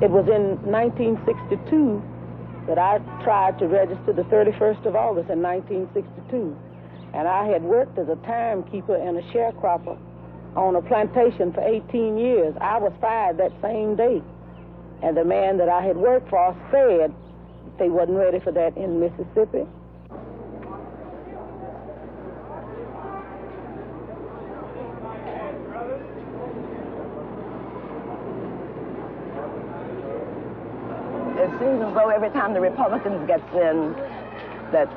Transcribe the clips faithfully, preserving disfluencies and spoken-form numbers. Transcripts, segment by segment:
It was in nineteen sixty-two that I tried to register the thirty-first of August in nineteen sixty-two. And I had worked as a timekeeper and a sharecropper on a plantation for eighteen years. I was fired that same day. And the man that I had worked for said they wasn't ready for that in Mississippi. It seems as though every time the Republicans gets in, that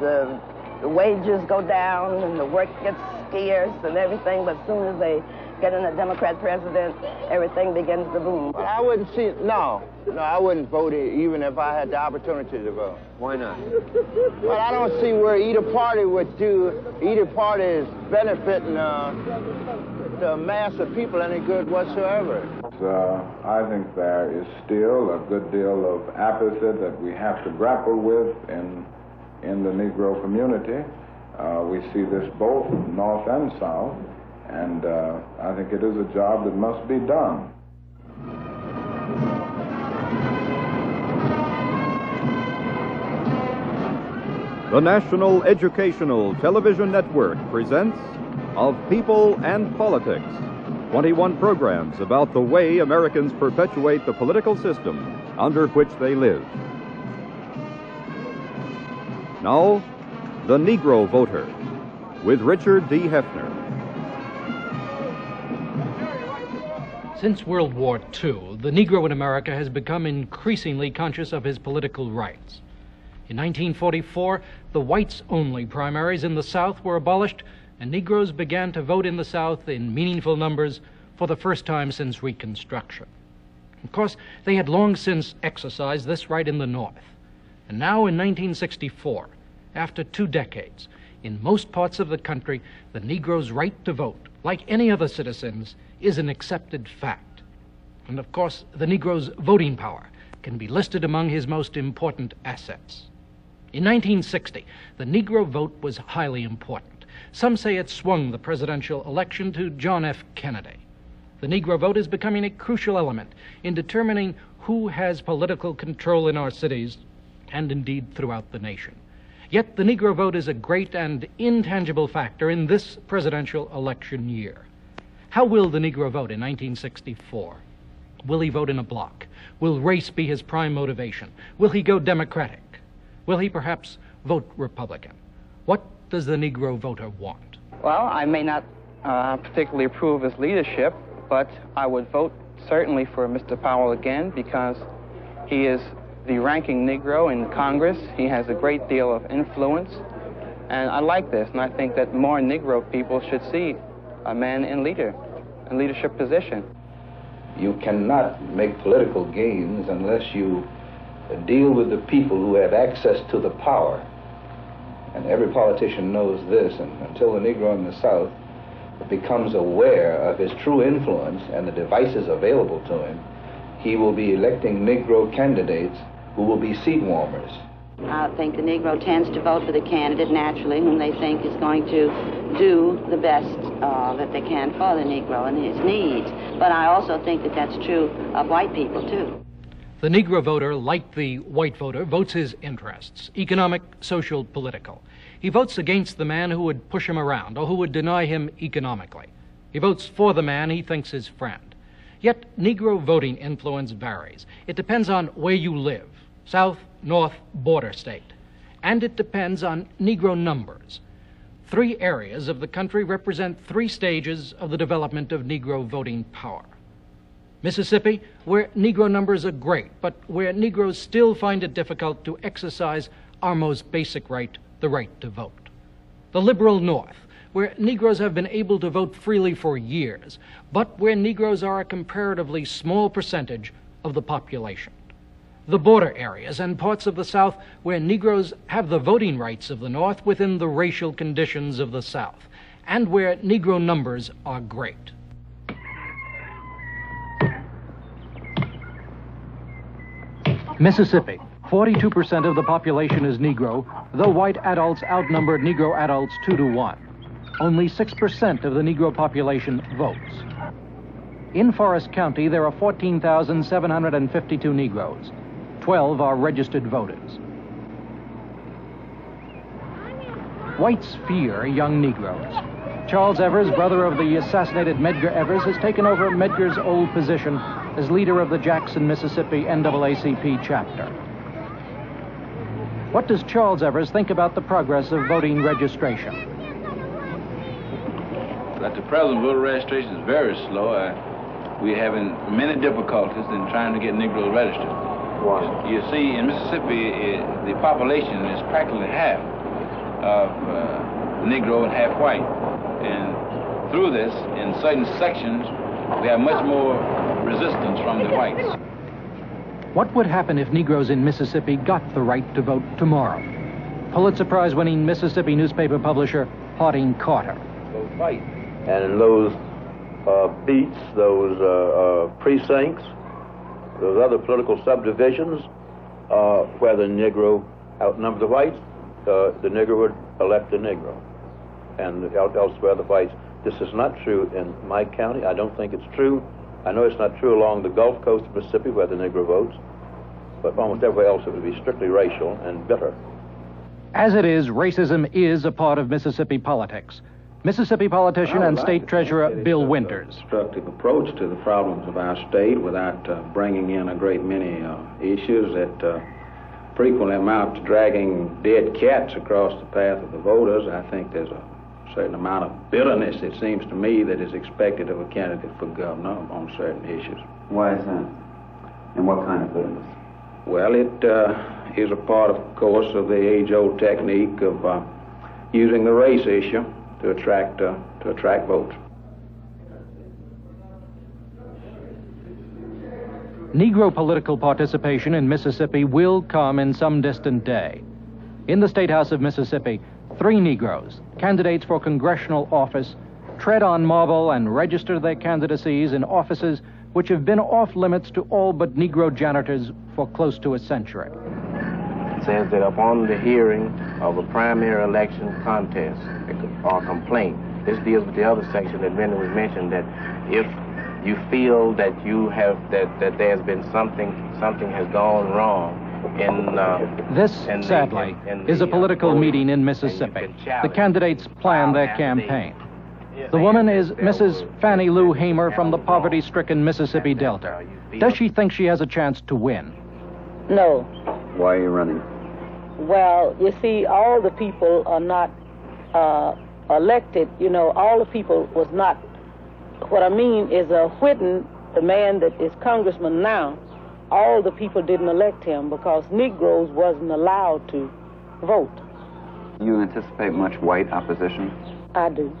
the, the wages go down and the work gets scarce and everything, but as soon as they get in a Democrat president, everything begins to boom. I wouldn't see, no, no, I wouldn't vote even if I had the opportunity to vote. Why not? But I don't see where either party would do, either party is benefiting uh, the mass of people any good whatsoever. Uh, I think there is still a good deal of apathy that we have to grapple with in, in the Negro community. Uh, we see this both north and south, and uh, I think it is a job that must be done. The National Educational Television Network presents Of People and Politics, twenty-one programs about the way Americans perpetuate the political system under which they live. Now, The Negro Voter, with Richard D. Hefner. Since World War Two, the Negro in America has become increasingly conscious of his political rights. In nineteen forty-four, the whites-only primaries in the South were abolished, and Negroes began to vote in the South in meaningful numbers for the first time since Reconstruction. Of course, they had long since exercised this right in the North. And now in nineteen sixty-four, after two decades, in most parts of the country, the Negro's right to vote, like any other citizen's, is an accepted fact. And of course, the Negro's voting power can be listed among his most important assets. In nineteen sixty, the Negro vote was highly important. Some say it swung the presidential election to John F. Kennedy. The Negro vote is becoming a crucial element in determining who has political control in our cities and indeed throughout the nation. Yet the Negro vote is a great and intangible factor in this presidential election year. How will the Negro vote in nineteen sixty-four? Will he vote in a block? Will race be his prime motivation? Will he go Democratic? Will he perhaps vote Republican? What does the Negro voter want? Well, I may not uh, particularly approve his leadership, but I would vote certainly for Mister Powell again because he is the ranking Negro in Congress. He has a great deal of influence, and I like this, and I think that more Negro people should see a man in leader, in leadership position. You cannot make political gains unless you deal with the people who have access to the power. And every politician knows this, and until the Negro in the South becomes aware of his true influence and the devices available to him, he will be electing Negro candidates who will be seat warmers. I think the Negro tends to vote for the candidate naturally whom they think is going to do the best uh, that they can for the Negro and his needs. But I also think that that's true of white people, too. The Negro voter, like the white voter, votes his interests, economic, social, political. He votes against the man who would push him around or who would deny him economically. He votes for the man he thinks his friend. Yet Negro voting influence varies. It depends on where you live, South, North, border state. And it depends on Negro numbers. Three areas of the country represent three stages of the development of Negro voting power. Mississippi, where Negro numbers are great, but where Negroes still find it difficult to exercise our most basic right, the right to vote. The liberal North, where Negroes have been able to vote freely for years, but where Negroes are a comparatively small percentage of the population. The border areas and parts of the South, where Negroes have the voting rights of the North within the racial conditions of the South, and where Negro numbers are great. Mississippi, forty-two percent of the population is Negro, though white adults outnumber Negro adults two to one. Only six percent of the Negro population votes. In Forest County, there are fourteen thousand seven hundred fifty-two Negroes. twelve are registered voters. Whites fear young Negroes. Charles Evers, brother of the assassinated Medgar Evers, has taken over Medgar's old position as leader of the Jackson, Mississippi N double A C P chapter. What does Charles Evers think about the progress of voting registration? At the present, voter registration is very slow. Uh, we're having many difficulties in trying to get Negroes registered. Why? You see, in Mississippi, it, the population is practically half of uh, Negro and half white. And through this, in certain sections, we have much more resistance from the whites. What would happen if Negroes in Mississippi got the right to vote tomorrow? Pulitzer Prize-winning Mississippi newspaper publisher Harding Carter. Those fights and in those uh, beats, those uh, uh, precincts, those other political subdivisions, uh, where the Negro outnumbered the whites, uh, the Negro would elect the Negro. And elsewhere the whites. This is not true in my county. I don't think it's true. I know it's not true along the Gulf Coast of Mississippi where the Negro votes, but almost everywhere else it would be strictly racial and bitter. As it is, racism is a part of Mississippi politics. Mississippi politician and state treasurer Bill Winters. Constructive approach to the problems of our state without uh, bringing in a great many uh, issues that uh, frequently amount to dragging dead cats across the path of the voters. I think there's a certain amount of bitterness, it seems to me, that is expected of a candidate for governor on certain issues. Why is that? And what kind of bitterness? Well, it uh, is a part, of course, of the age-old technique of uh, using the race issue to attract uh, to attract votes. Negro political participation in Mississippi will come in some distant day. In the State House of Mississippi, three Negroes, candidates for congressional office, tread on marble and register their candidacies in offices which have been off limits to all but Negro janitors for close to a century. It says that upon the hearing of a primary election contest or complaint, this deals with the other section that Brenda was mentioned, that if you feel that you have, that, that there's been something, something has gone wrong, In, uh, this, sadly, the, in, in is a political uh, meeting in Mississippi. The candidates plan their campaign. The, the woman is Missus Fannie Lou Hamer from the poverty-stricken Mississippi Delta. Does she think she has a chance to win? No. Why are you running? Well, you see, all the people are not uh, elected. You know, all the people was not. What I mean is uh, Whitten, the man that is congressman now, all the people didn't elect him because Negroes wasn't allowed to vote. You anticipate much white opposition? I do.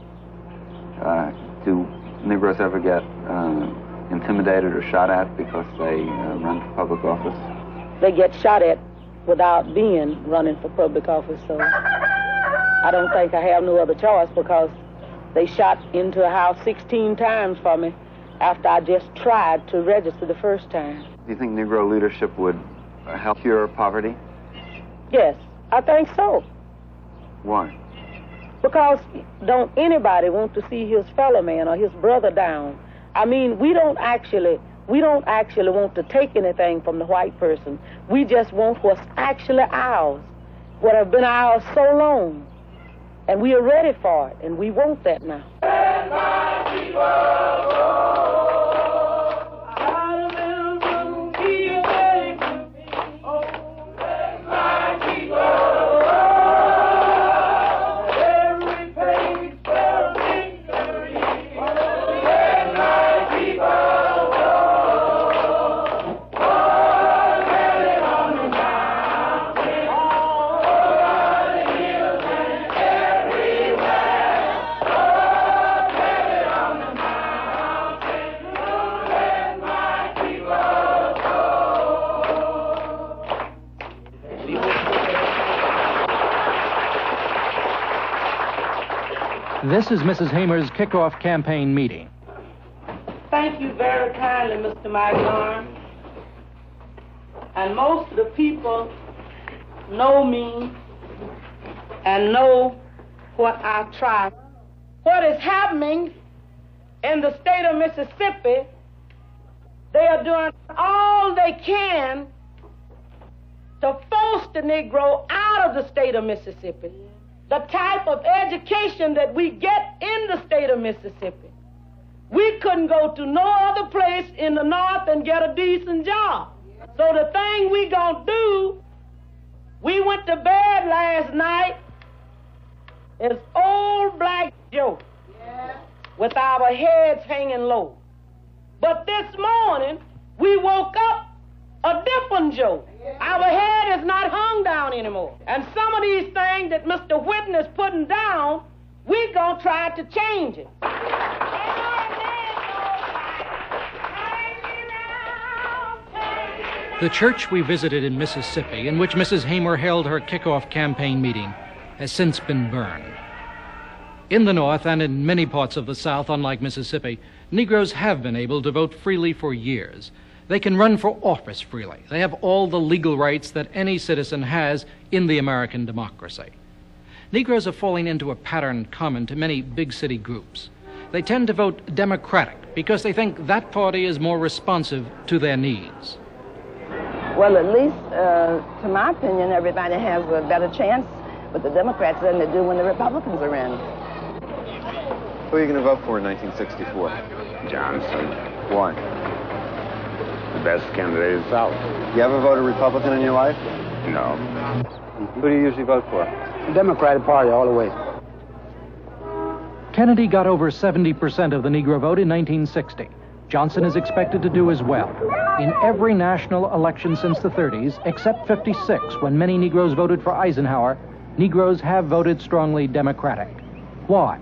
Uh, do Negroes ever get uh, intimidated or shot at because they uh, run for public office? They get shot at without being running for public office, so I don't think I have no other choice because they shot into a house sixteen times for me after I just tried to register the first time. Do you think Negro leadership would help cure poverty? Yes, I think so. Why? Because don't anybody want to see his fellow man or his brother down. I mean, we don't actually, we don't actually want to take anything from the white person. We just want what's actually ours, what have been ours so long. And we are ready for it, and we want that now. And my people, this is Missus Hamer's kickoff campaign meeting. Thank you very kindly, Mister McGarn. And most of the people know me and know what I try. What is happening in the state of Mississippi They are doing all they can to force the Negro out of the state of Mississippi. The type of education that we get in the state of Mississippi. We couldn't go to no other place in the North and get a decent job. So the thing we gonna do, we went to bed last night, is old black joke, yeah, with our heads hanging low. But this morning, we woke up a different joke. Yeah. Our head is not hung down anymore. And some of these things that Mister Whitten is putting down, we gonna try to change it. The church we visited in Mississippi, in which Missus Hamer held her kickoff campaign meeting, has since been burned. In the North and in many parts of the South, unlike Mississippi, Negroes have been able to vote freely for years. They can run for office freely. They have all the legal rights that any citizen has in the American democracy. Negroes are falling into a pattern common to many big city groups. They tend to vote Democratic because they think that party is more responsive to their needs. Well, at least, uh, to my opinion, everybody has a better chance with the Democrats than they do when the Republicans are in. Who are you going to vote for in nineteen sixty-four? Johnson. Why? The best candidate in the South. You ever voted Republican in your life? No. Who do you usually vote for? The Democratic Party all the way. Kennedy got over seventy percent of the Negro vote in nineteen sixty. Johnson is expected to do as well. In every national election since the thirties, except fifty-six, when many Negroes voted for Eisenhower, Negroes have voted strongly Democratic. Why?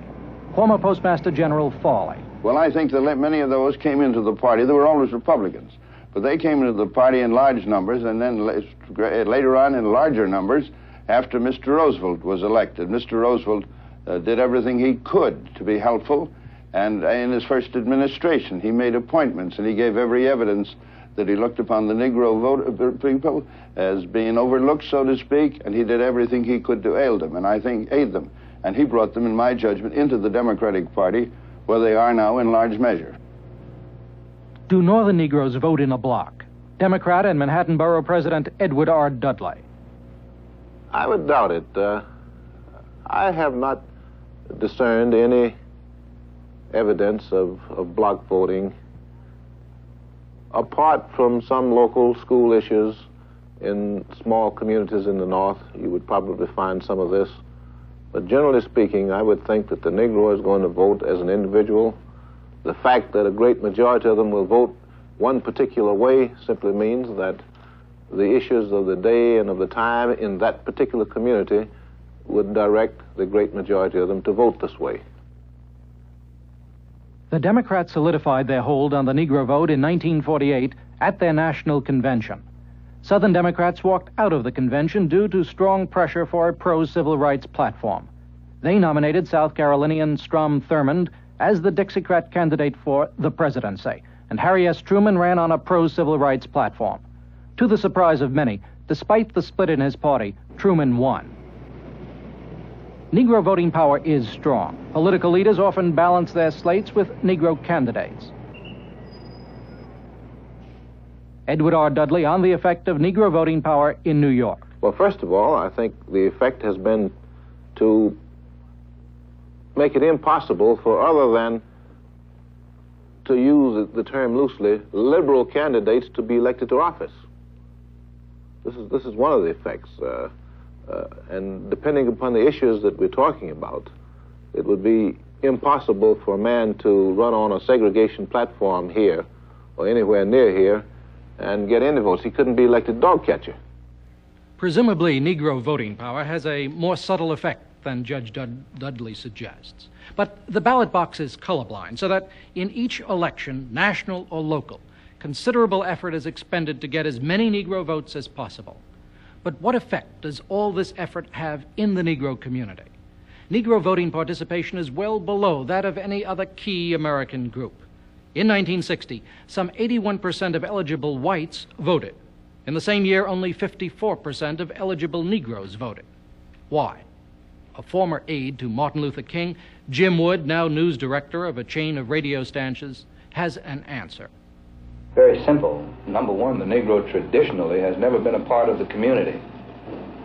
Former Postmaster General Fawley. Well, I think that many of those came into the party. They were always Republicans, but they came into the party in large numbers, and then later on in larger numbers after Mister Roosevelt was elected. Mister Roosevelt uh, did everything he could to be helpful. And in his first administration, he made appointments, and he gave every evidence that he looked upon the Negro vote people as being overlooked, so to speak, and he did everything he could to aid them, and I think aid them. And he brought them, in my judgment, into the Democratic Party, where they are now in large measure. Do Northern Negroes vote in a block? Democrat and Manhattan Borough President Edward R. Dudley. I would doubt it. Uh, I have not discerned any evidence of, of block voting, apart from some local school issues in small communities in the North. You would probably find some of this, but generally speaking, I would think that the Negro is going to vote as an individual. The fact that a great majority of them will vote one particular way simply means that the issues of the day and of the time in that particular community would direct the great majority of them to vote this way. The Democrats solidified their hold on the Negro vote in nineteen forty-eight at their national convention. Southern Democrats walked out of the convention due to strong pressure for a pro-civil rights platform. They nominated South Carolinian Strom Thurmond as the Dixiecrat candidate for the presidency, and Harry S. Truman ran on a pro-civil rights platform. To the surprise of many, despite the split in his party, Truman won. Negro voting power is strong. Political leaders often balance their slates with Negro candidates. Edward R. Dudley on the effect of Negro voting power in New York. Well, first of all, I think the effect has been to make it impossible for other than, to use the term loosely, liberal candidates to be elected to office. This is, this is one of the effects. Uh, Uh, and depending upon the issues that we're talking about, it would be impossible for a man to run on a segregation platform here or anywhere near here and get any votes. He couldn't be elected dog catcher. Presumably, Negro voting power has a more subtle effect than Judge Dud- Dudley suggests. But the ballot box is colorblind, so that in each election, national or local, considerable effort is expended to get as many Negro votes as possible. But what effect does all this effort have in the Negro community? Negro voting participation is well below that of any other key American group. In nineteen sixty, some eighty-one percent of eligible whites voted. In the same year, only fifty-four percent of eligible Negroes voted. Why? A former aide to Martin Luther King, Jim Wood, now news director of a chain of radio stations, has an answer. very simple. Number one, the Negro traditionally has never been a part of the community.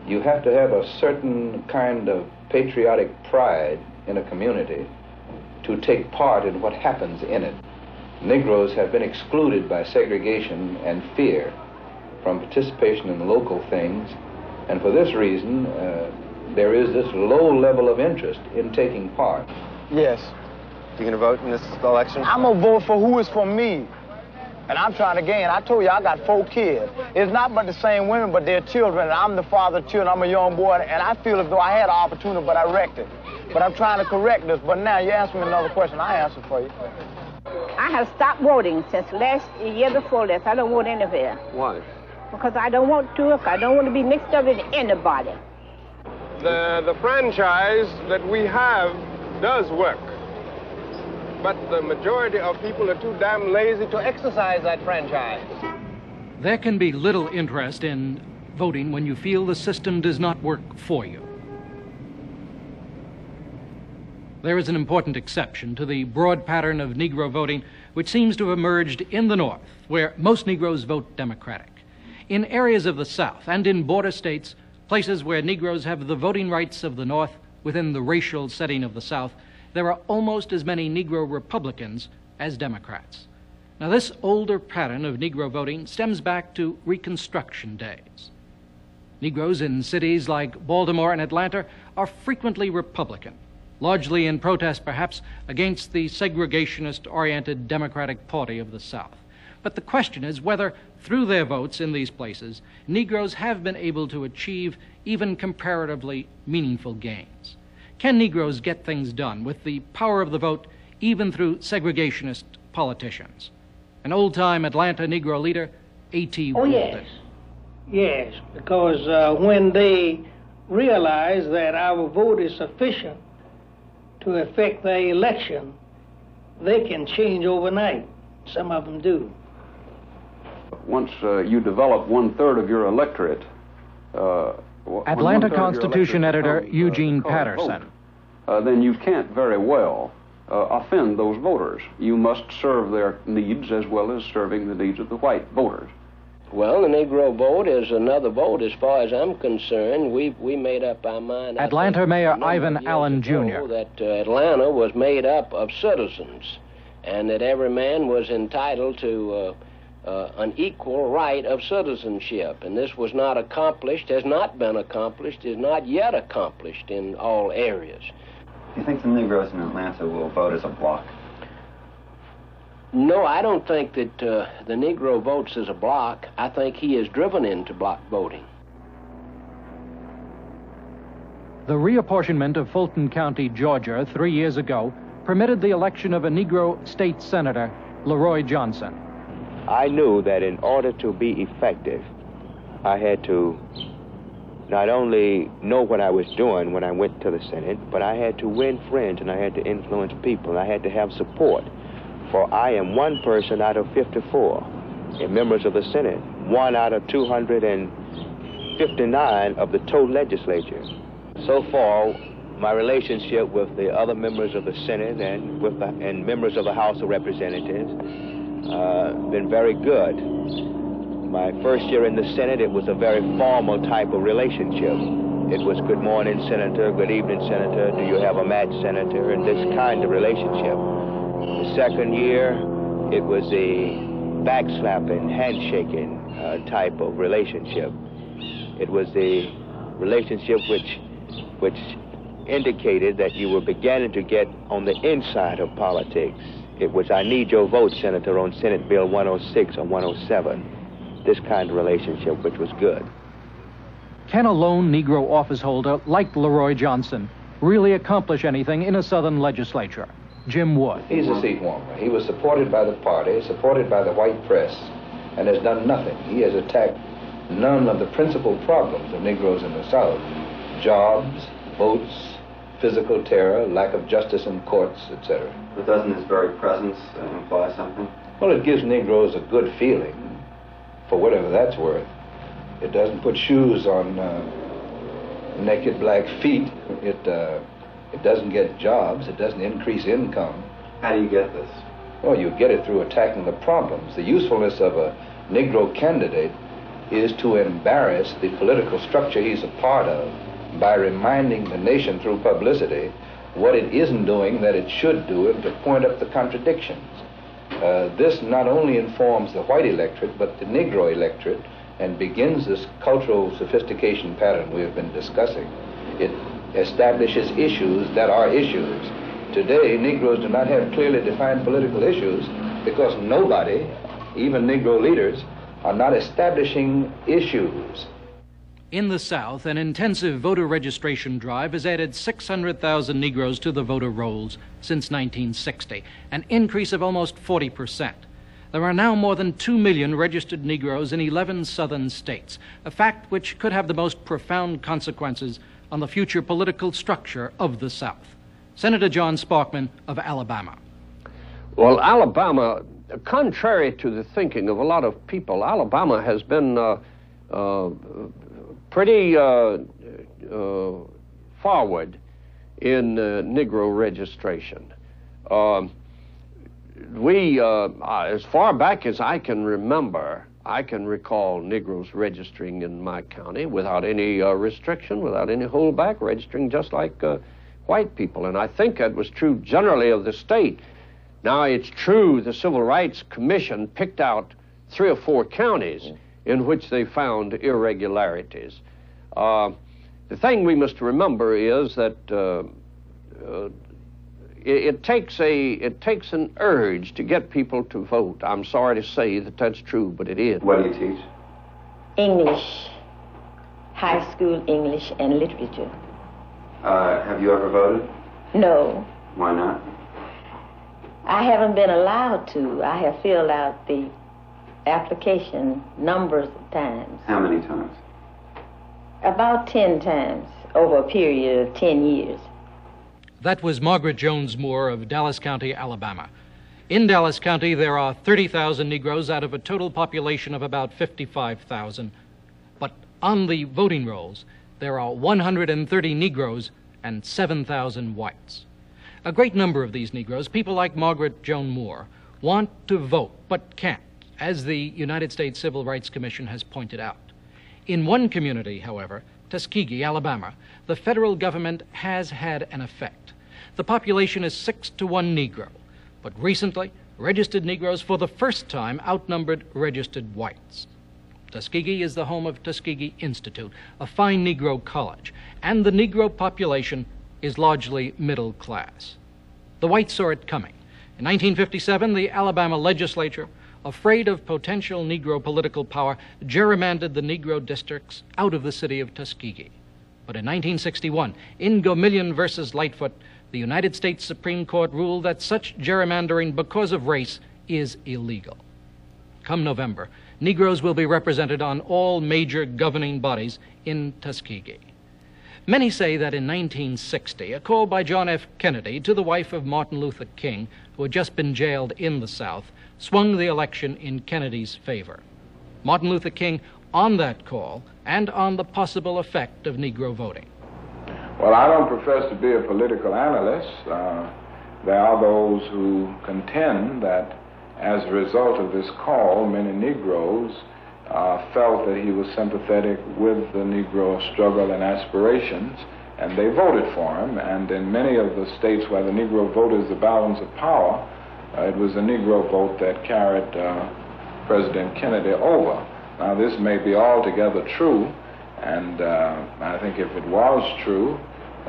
You have to have a certain kind of patriotic pride in a community to take part in what happens in it. Negroes have been excluded by segregation and fear from participation in local things, and for this reason, uh, there is this low level of interest in taking part. Yes. You gonna vote in this election? I'm gonna vote for who is for me. And I'm trying to gain. I told you I got four kids. It's not but the same women, but their children. And I'm the father of children. I'm a young boy, and I feel as though I had an opportunity, but I wrecked it. But I'm trying to correct this. But now you ask me another question, I answer for you. I have stopped voting since last year before this. I don't vote anywhere. Why? Because I don't want to. If I don't want to be mixed up with anybody. The, the franchise that we have does work. But the majority of people are too damn lazy to exercise that franchise. There can be little interest in voting when you feel the system does not work for you. There is an important exception to the broad pattern of Negro voting, which seems to have emerged in the North, where most Negroes vote Democratic. In areas of the South and in border states, places where Negroes have the voting rights of the North within the racial setting of the South, there are almost as many Negro Republicans as Democrats. Now, this older pattern of Negro voting stems back to Reconstruction days. Negroes in cities like Baltimore and Atlanta are frequently Republican, largely in protest, perhaps, against the segregationist-oriented Democratic Party of the South. But the question is whether, through their votes in these places, Negroes have been able to achieve even comparatively meaningful gains. Can Negroes get things done with the power of the vote, even through segregationist politicians? An old-time Atlanta Negro leader, A T Oh, Walton. Yes, yes, because uh, when they realize that our vote is sufficient to affect the election, they can change overnight. Some of them do. Once uh, you develop one-third of your electorate, uh, Atlanta Constitution editor Eugene Patterson. Uh, then you can't very well uh, offend those voters. You must serve their needs as well as serving the needs of the white voters. Well, the Negro vote is another vote as far as I'm concerned. We we made up our mind. Atlanta Mayor Ivan Allen Junior that uh, Atlanta was made up of citizens and that every man was entitled to Uh, Uh, an equal right of citizenship, and this was not accomplished, has not been accomplished, is not yet accomplished in all areas. Do you think the Negroes in Atlanta will vote as a block? No, I don't think that uh, the Negro votes as a block. I think he is driven into block voting. The reapportionment of Fulton County, Georgia, three years ago permitted the election of a Negro state senator, Leroy Johnson. I knew that in order to be effective, I had to not only know what I was doing when I went to the Senate, but I had to win friends and I had to influence people. And I had to have support, for I am one person out of fifty-four and members of the Senate, one out of two hundred fifty-nine of the total legislature. So far, my relationship with the other members of the Senate and, with the, and members of the House of Representatives Uh, been very good. My first year in the Senate, it was a very formal type of relationship. It was good morning, Senator, good evening, Senator, do you have a match, Senator, and this kind of relationship. The second year, it was a backslapping, handshaking uh, type of relationship. It was the relationship which, which indicated that you were beginning to get on the inside of politics. It was, I need your vote, Senator, on Senate Bill one oh six or one oh seven. This kind of relationship, which was good. Can a lone Negro office holder like Leroy Johnson really accomplish anything in a Southern legislature? Jim Wood. He's a seat warmer. He was supported by the party, supported by the white press, and has done nothing. He has attacked none of the principal problems of Negroes in the South: jobs, votes, physical terror, lack of justice in courts, et cetera. But doesn't his very presence uh, imply something? Well, it gives Negroes a good feeling, for whatever that's worth. It doesn't put shoes on uh, naked black feet. It, uh, it doesn't get jobs. It doesn't increase income. How do you get this? Well, you get it through attacking the problems. The usefulness of a Negro candidate is to embarrass the political structure he's a part of by reminding the nation through publicity what it isn't doing that it should do, and to point up the contradictions. Uh, this not only informs the white electorate, but the Negro electorate, and begins this cultural sophistication pattern we have been discussing. It establishes issues that are issues. Today, Negroes do not have clearly defined political issues because nobody, even Negro leaders, are not establishing issues. In the South, an intensive voter registration drive has added six hundred thousand Negroes to the voter rolls since nineteen sixty, an increase of almost forty percent. There are now more than two million registered Negroes in eleven southern states, a fact which could have the most profound consequences on the future political structure of the South. Senator John Sparkman of Alabama. Well, Alabama, contrary to the thinking of a lot of people, Alabama has been uh, uh, pretty uh, uh, forward in uh, Negro registration. Uh, we, uh, as far back as I can remember, I can recall Negroes registering in my county without any uh, restriction, without any holdback, registering just like uh, white people. And I think that was true generally of the state. Now, it's true the Civil Rights Commission picked out three or four counties mm. in which they found irregularities. Uh, the thing we must remember is that uh, uh, it, it takes a it takes an urge to get people to vote. I'm sorry to say that that's true, but it is. What do you teach? English, high school English and literature. Uh, have you ever voted? No. Why not? I haven't been allowed to. I have filled out the application numbers of times. How many times? About ten times over a period of ten years. That was Margaret Jones Moore of Dallas County, Alabama. In Dallas County, there are thirty thousand Negroes out of a total population of about fifty-five thousand. But on the voting rolls, there are one hundred thirty Negroes and seven thousand whites. A great number of these Negroes, people like Margaret Jones Moore, want to vote but can't, as the United States Civil Rights Commission has pointed out. In one community, however, Tuskegee, Alabama, the federal government has had an effect. The population is six to one Negro, but recently, registered Negroes for the first time outnumbered registered whites. Tuskegee is the home of Tuskegee Institute, a fine Negro college, and the Negro population is largely middle class. The whites saw it coming. In nineteen fifty-seven, the Alabama legislature, afraid of potential Negro political power, gerrymandered the Negro districts out of the city of Tuskegee. But in nineteen sixty-one, in Gomillion versus Lightfoot, the United States Supreme Court ruled that such gerrymandering because of race is illegal. Come November, Negroes will be represented on all major governing bodies in Tuskegee. Many say that in nineteen sixty, a call by John F. Kennedy to the wife of Martin Luther King, who had just been jailed in the South, swung the election in Kennedy's favor. Martin Luther King, on that call and on the possible effect of Negro voting. Well, I don't profess to be a political analyst. Uh, there are those who contend that as a result of this call, many Negroes Uh, felt that he was sympathetic with the Negro struggle and aspirations, and they voted for him. And in many of the states where the Negro vote is the balance of power, uh, it was the Negro vote that carried uh, President Kennedy over. Now, this may be altogether true, and uh, I think if it was true,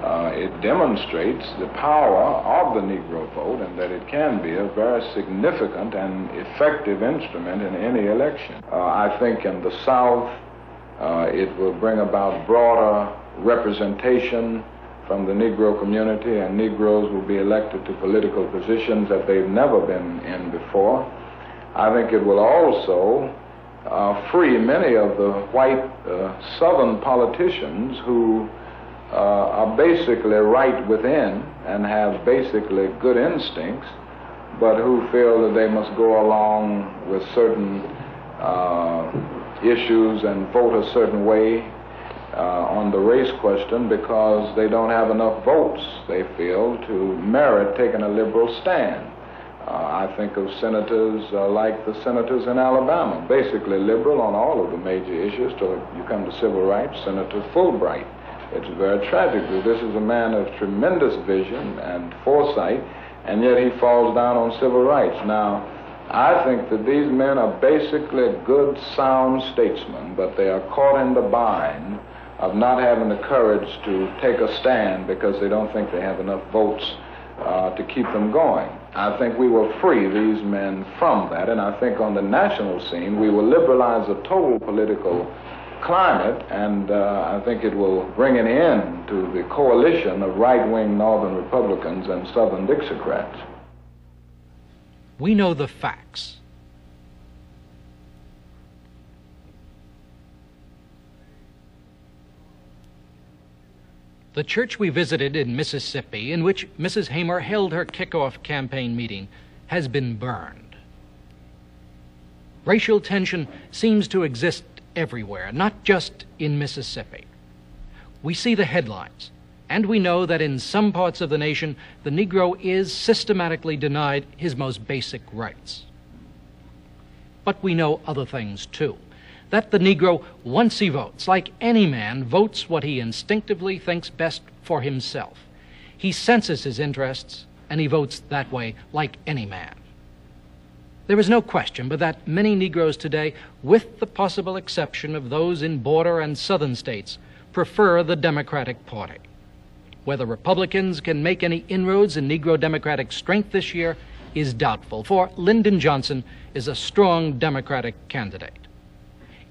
uh, it demonstrates the power of the Negro vote and that it can be a very significant and effective instrument in any election. Uh, I think in the South, uh, it will bring about broader representation from the Negro community, and Negroes will be elected to political positions that they've never been in before. I think it will also uh, free many of the white uh, Southern politicians who Uh, are basically right within and have basically good instincts, but who feel that they must go along with certain uh, issues and vote a certain way uh, on the race question because they don't have enough votes, they feel, to merit taking a liberal stand. Uh, I think of senators uh, like the senators in Alabama, basically liberal on all of the major issues till you come to civil rights, Senator Fulbright. It's very tragic that this is a man of tremendous vision and foresight, and yet he falls down on civil rights. Now, I think that these men are basically good, sound statesmen, but they are caught in the bind of not having the courage to take a stand because they don't think they have enough votes uh, to keep them going. I think we will free these men from that, and I think on the national scene we will liberalize the total political climate, and uh, I think it will bring an end to the coalition of right-wing Northern Republicans and Southern Dixiecrats. We know the facts. The church we visited in Mississippi, in which Missus Hamer held her kickoff campaign meeting, has been burned. Racial tension seems to exist everywhere, not just in Mississippi. We see the headlines, and we know that in some parts of the nation, the Negro is systematically denied his most basic rights. But we know other things too. That the Negro, once he votes, like any man, votes what he instinctively thinks best for himself. He senses his interests, and he votes that way, like any man. There is no question but that many Negroes today, with the possible exception of those in border and southern states, prefer the Democratic Party. Whether Republicans can make any inroads in Negro Democratic strength this year is doubtful, for Lyndon Johnson is a strong Democratic candidate.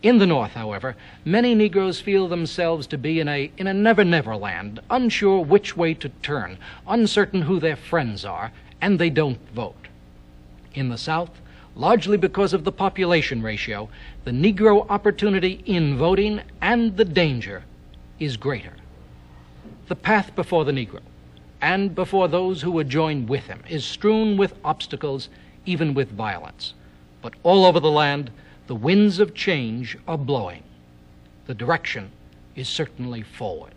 In the North, however, many Negroes feel themselves to be in a, in a never-never land, unsure which way to turn, uncertain who their friends are, and they don't vote. In the South, largely because of the population ratio, the Negro opportunity in voting and the danger is greater. The path before the Negro, and before those who would join with him, is strewn with obstacles, even with violence. But all over the land, the winds of change are blowing. The direction is certainly forward.